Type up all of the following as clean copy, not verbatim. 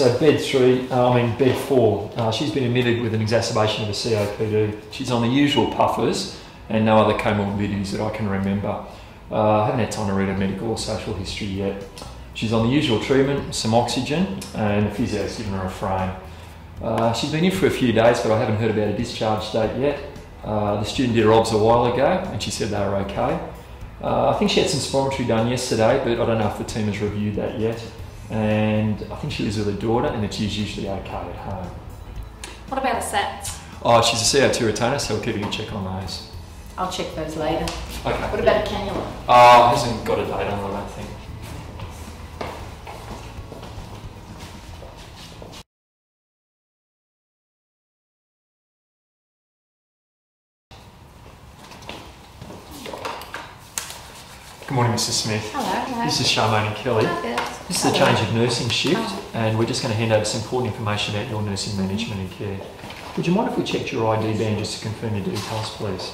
So bed four, she's been admitted with an exacerbation of a COPD. She's on the usual puffers and no other comorbidities that I can remember. I haven't had time to read her medical or social history yet. She's on the usual treatment, some oxygen, and a physio's given her a frame. She's been in for a few days, but I haven't heard about a discharge date yet. The student did her obs a while ago, and she said they were okay. I think she had some spirometry done yesterday, but I don't know if the team has reviewed that yet. And I think she lives with her daughter, and she's usually okay at home. What about a SAT? Oh, she's a CO2 retainer, so we'll keep a check on those. I'll check those later. Okay. What about a cannula? Oh, I haven't got a date on that, I don't think. Good morning, Mrs. Smith. Hello, hello. This is Charmaine and Kelly. This is a change of nursing shift, and we're just going to hand over some important information about your nursing management and care. Would you mind if we checked your ID band just to confirm your details, please?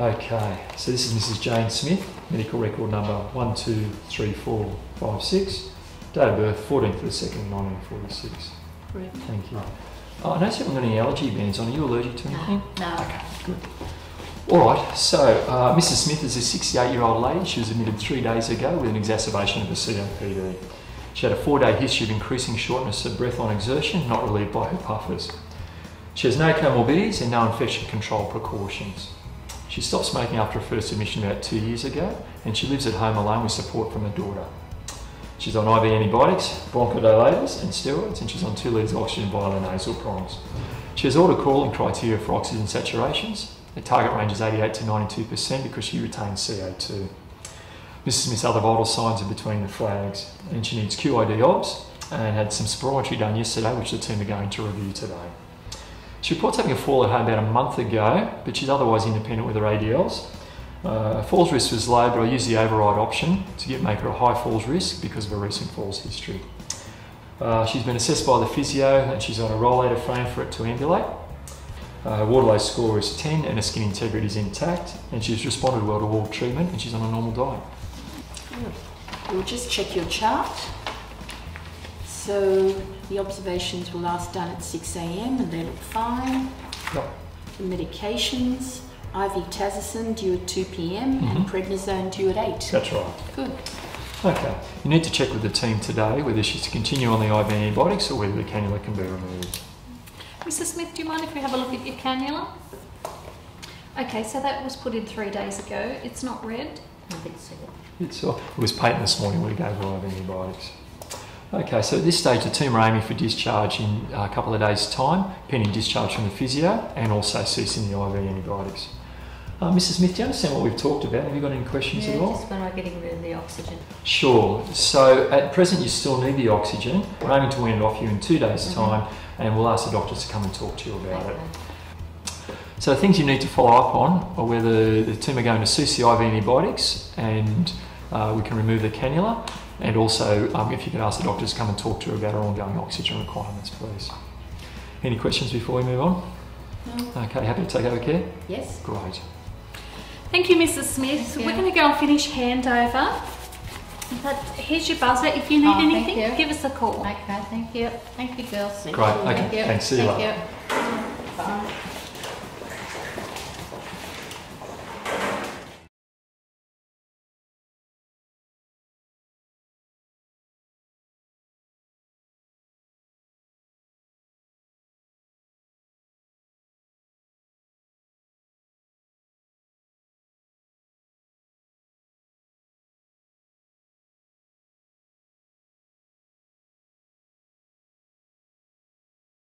Okay, so this is Mrs. Jane Smith, medical record number 123456, date of birth 14/2/1946. Brilliant. Thank you. Oh, I notice you haven't got any allergy bands on. Are you allergic to anything? No. Okay, good. Alright, so Mrs. Smith is a 68-yehr-old lady. She was admitted 3 days ago with an exacerbation of a COPD. She had a 4-day history of increasing shortness of breath on exertion, not relieved by her puffers. She has no comorbidities and no infection control precautions. She stopped smoking after her first admission about 2 years ago, and she lives at home alone with support from her daughter. She's on IV antibiotics, bronchodilators and steroids, and she's on 2 litres of oxygen via the nasal prongs. She has all the calling criteria for oxygen saturations. The target range is 88 to 92% because she retains CO2. Mrs. Smith's other vital signs are between the flags, and she needs QID obs and had some spirometry done yesterday, which the team are going to review today. She reports having a fall at home about a month ago, but she's otherwise independent with her ADLs. Her falls risk was low, but I used the override option to make her a high falls risk because of her recent falls history. She's been assessed by the physio, and she's on a rollator frame for it to ambulate. Her Waterloo score is 10 and her skin integrity is intact, and she's responded well to all treatment, and she's on a normal diet. Good. We'll just check your chart. So the observations were last done at 6 AM and they look fine. Yep. The medications, IV tazocin due at 2 PM and prednisone due at 8. That's right. Good. Okay. You need to check with the team today whether she's to continue on the IV antibiotics or whether the cannula can be removed. Mrs. Smith, do you mind if we have a look at your cannula? Okay, so that was put in 3 days ago. It's not red. I think so. It's all, it was patent this morning when we gave her IV antibiotics. Okay, so at this stage the team are aiming for discharge in a couple of days' time, pending discharge from the physio and also ceasing the IV antibiotics. Mrs. Smith, do you understand what we've talked about? Have you got any questions at all? Yeah, just when I'm getting rid of the oxygen. Sure. So at present you still need the oxygen. We're aiming to wean it off you in 2 days' time, and we'll ask the doctors to come and talk to you about it. So the things you need to follow up on are whether the team are going to cease the IV antibiotics and we can remove the cannula, and also if you could ask the doctors to come and talk to her about her ongoing oxygen requirements, please. Any questions before we move on? No. Okay, happy to take over care? Yes. Great. Thank you, Mrs. Smith. So we're going to go and finish handover. But here's your buzzer. If you need anything, give us a call. Okay, thank you. Thank you, girls. Great, okay, thanks. See you later. Bye.